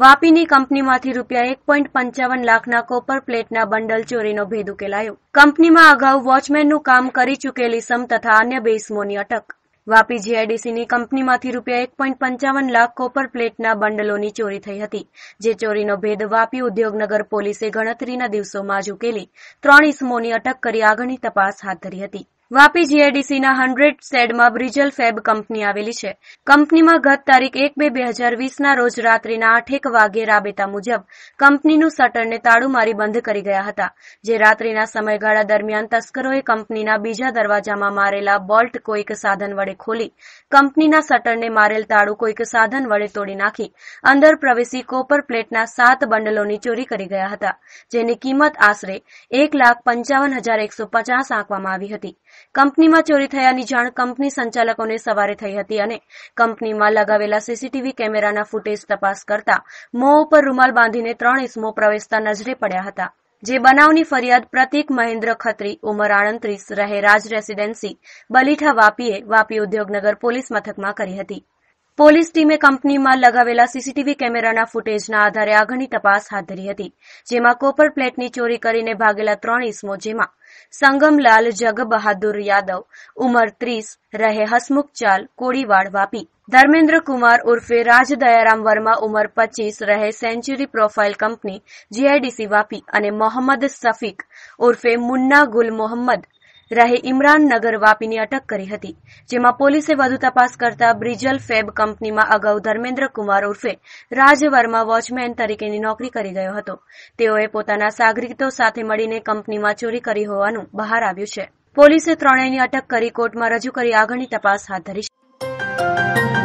વાપીની કંપનીમાંથી રૂપિયા 1.55 લાખના કોપર પ્લેટના બંડલ ચોરીનો ભેદ ઉકેલાયો। કંપનીમાં અગાઉ વોચમેનનું કામ કરી ચૂકેલી સમ તથા અન્ય બે ઇસમોની અટક। વાપી જીઆઈડીસીની કંપનીમાંથી રૂપિયા 1.55 લાખ કોપર પ્લેટના બંડલોની ચોરી થઈ હતી, જે ચોરીનો ભેદ વાપી ઉદ્યોગનગર પોલીસે ગણતરીના દિવસોમાં જ ઉકેલી 3 ઇસમોની અટક કરી આગળની તપાસ હાથ ધરી હતી। વાપી જીઆઈડીસીના 100 શેડમાં બ્રિજલ ફેબ કંપની આવેલી છે। કંપનીમાં ગત તારીખ 1/2/2020ના રોજ રાત્રિના 8:00 વાગે રાબેતા મુજબ કંપનીનું શટરને તાળું મારી બંધ કરી ગયા હતા, જે રાત્રિના સમયગાળા દરમિયાન તસ્કરોએ કંપનીના બીજા દરવાજામાં મારેલા બોલ્ટ કોઈક સાધન વડે ખોલી કંપનીના શટરને મારેલ તાળું કોઈક સાધન વડે તોડી નાખી અંદર પ્રવેશી કોપર પ્લેટના 7 બંડલોની ચોરી કરી ગયા હતા, જેની કિંમત આશરે 1,55,150 આંકવામાં આવી હતી। कंपनी में चोरी थयानी जाण कंपनी संचालकों ने सवारे थई हती अने कंपनी में लगावेला सीसीटीवी कैमेराना फूटेज तपास करता मोह पर रूमाल बांधीने 3 इस्मो प्रवेशता नजरे पड्या हता। જે બનાવની ફરિયાદ પ્રતિક મહેન્દ્ર ખત્રી ઉંમર 38 રહે રાજ રેસિડેન્સી બલીઠા વાપીએ વાપી ઉદ્યોગનગર પોલીસ મથકમાં કરી હતી। પોલીસ ટીમે કંપનીમાં લગાવેલા સીસીટીવી કેમેરાના ફૂટેજના આધારે આગળની તપાસ હાથ ધરી હતી, જેમાં કોપર પ્લેટની ચોરી કરીને ભાગેલા 3 ઇસમો, જેમાં સંગમલાલ જગબહાદુર યાદવ ઉંમર 30 રહે હસમુખ ચાલ કોળીવાડ વાપી, ધર્મેન્દ્ર કુમાર ઉર્ફે રાજ દયારામ વર્મા ઉંમર 25 રહે century profile company GIDC Vapi અને મોહમ્મદ સફીક ઉર્ફે મુન્ના ગુલ મોહમ્મદ રહે ઇમરાન નગર વાપીની અટક કરી હતી, જેમાં પોલીસે વધુ તપાસ કરતા બ્રિજલ ફેબ કંપનીમાં અગાઉ ધર્મેન્દ્ર કુમાર ઉર્ફે રાજ વર્મા વોચમેન તરીકેની નોકરી કરી ગયો હતો। તેઓએ પોતાના સાગરીતો સાથે મળીને કંપનીમાં ચોરી કરી હોવાનું બહાર આવ્યું છે। પોલીસે ત્રણેયની અટક કરી કોર્ટમાં રજૂ કરી આગળની તપાસ હાથ ધરી છે।